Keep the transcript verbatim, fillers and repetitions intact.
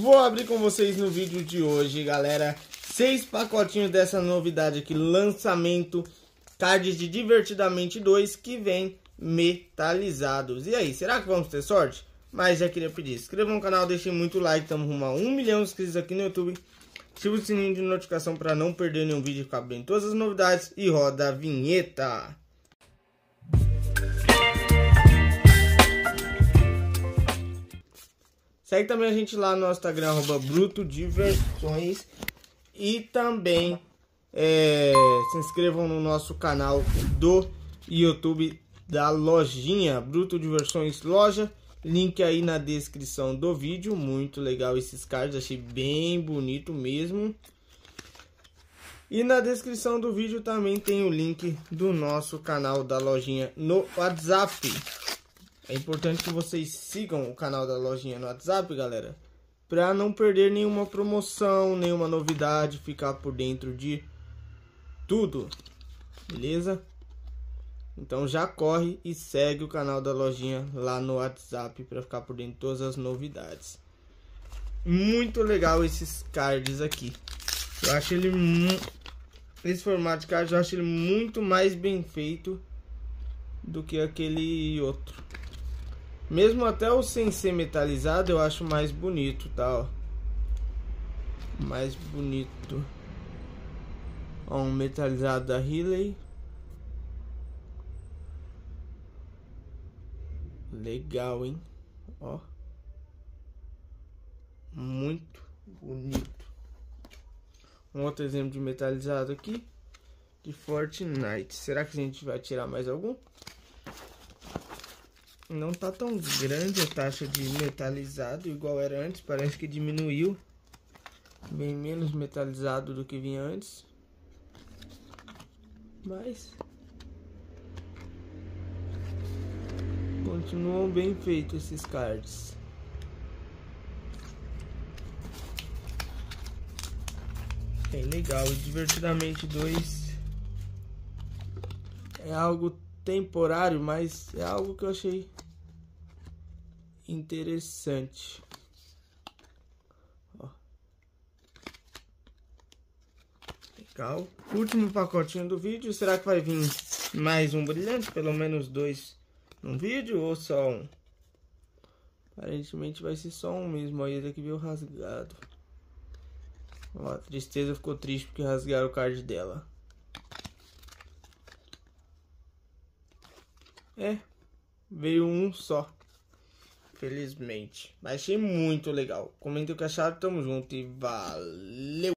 Vou abrir com vocês no vídeo de hoje, galera, seis pacotinhos dessa novidade aqui, lançamento, cards de Divertidamente dois que vem metalizados. E aí, será que vamos ter sorte? Mas já queria pedir, inscreva no canal, deixe muito like, estamos rumo a um milhão de inscritos aqui no YouTube. Ative o sininho de notificação para não perder nenhum vídeo, ficar bem todas as novidades e roda a vinheta. Segue também a gente lá no nosso Instagram, arroba Bruto Diversões. E também é, se inscrevam no nosso canal do YouTube da lojinha, Bruto Diversões Loja. Link aí na descrição do vídeo. Muito legal esses cards, achei bem bonito mesmo. E na descrição do vídeo também tem o link do nosso canal da lojinha no WhatsApp. É importante que vocês sigam o canal da lojinha no WhatsApp, galera, para não perder nenhuma promoção, nenhuma novidade, ficar por dentro de tudo, beleza? Então já corre e segue o canal da lojinha lá no WhatsApp para ficar por dentro de todas as novidades. Muito legal esses cards aqui. Eu acho ele muito... Esse formato de card eu acho ele muito mais bem feito do que aquele outro. Mesmo até o sem ser metalizado, eu acho mais bonito, tá? Ó. Mais bonito. Ó, um metalizado da Riley. Legal, hein? Ó. Muito bonito. Um outro exemplo de metalizado aqui. De Fortnite. Será que a gente vai tirar mais algum? Não tá tão grande a taxa de metalizado igual era antes. Parece que diminuiu. Bem menos metalizado do que vinha antes. Mas continuam bem feitos esses cards. Bem legal. E Divertidamente dois é algo temporário, mas é algo que eu achei interessante. Ó. Legal. Último pacotinho do vídeo. Será que vai vir mais um brilhante? Pelo menos dois num vídeo ou só um? Aparentemente vai ser só um mesmo. Aí esse aqui veio rasgado. Ó, a tristeza ficou triste porque rasgaram o card dela. É, veio um só, felizmente. Mas achei muito legal. Comenta o que acharam, tamo junto e valeu!